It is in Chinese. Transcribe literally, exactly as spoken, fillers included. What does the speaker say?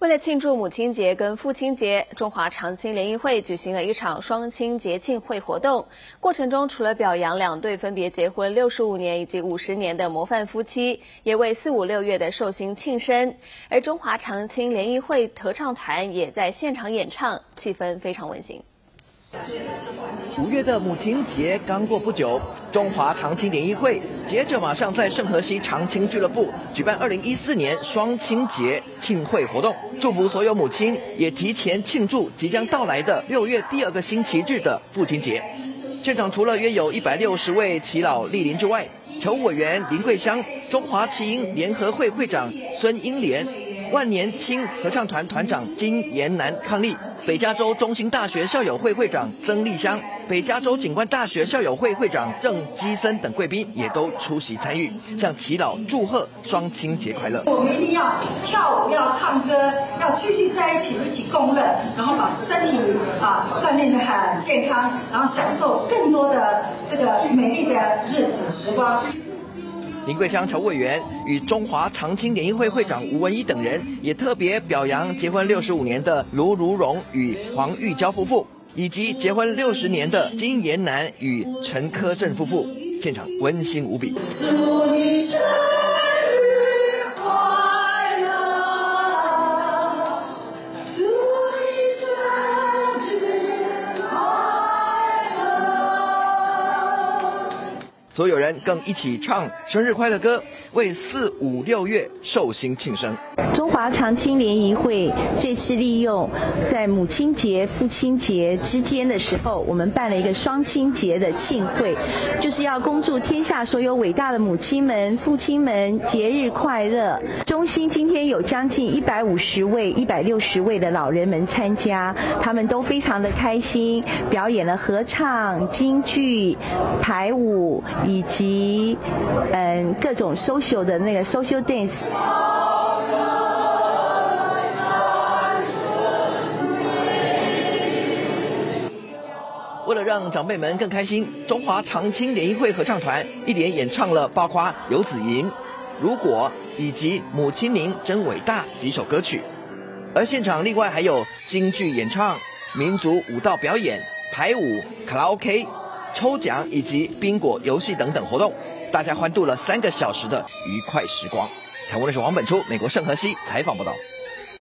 为了庆祝母亲节跟父亲节，中华长青联谊会举行了一场双亲节庆会活动。过程中，除了表扬两对分别结婚六十五年以及五十年的模范夫妻，也为四五六月的寿星庆生。而中华长青联谊会合唱团也在现场演唱，气氛非常温馨。 五月的母亲节刚过不久，中华长青联谊会接着马上在圣荷西长青俱乐部举办二零一四年双亲节庆会活动，祝福所有母亲，也提前庆祝即将到来的六月第二个星期日的父亲节。现场除了约有一百六十位耆老莅临之外，侨务委员林桂香、中华耆英联合会会长孙英莲、万年青合唱团团长金延南伉俪。 北加州中兴大学校友会会长曾丽香、北加州警官大学校友会会长郑基森等贵宾也都出席参与，向耆老祝贺双亲节快乐。我们一定要跳舞，要唱歌，要继续在一起，一起共乐，然后把身体啊锻炼得很健康，然后享受更多的这个美丽的日子时光。 林桂香侨委员与中华长青联谊会会长吴文一等人也特别表扬结婚六十五年的卢如荣与黄玉娇夫妇，以及结婚六十年的金延南与陈科正夫妇，现场温馨无比。 所有人更一起唱生日快乐歌，为四五六月寿星庆生。中华长青联谊会这次利用在母亲节、父亲节之间的时候，我们办了一个双亲节的庆会，就是要恭祝天下所有伟大的母亲们、父亲们节日快乐。中心今天有将近一百五十位、一百六十位的老人们参加，他们都非常的开心，表演了合唱、京剧、排舞。 以及嗯各种 social 的那个 social dance。为了让长辈们更开心，中华长青联谊会合唱团一连演唱了包括《游子吟》《如果》以及《母亲您真伟大》几首歌曲，而现场另外还有京剧演唱、民族舞蹈表演、排舞、卡拉 OK。 抽奖以及宾果游戏等等活动，大家欢度了三个小时的愉快时光。台湾的是王本初，美国圣荷西采访报道。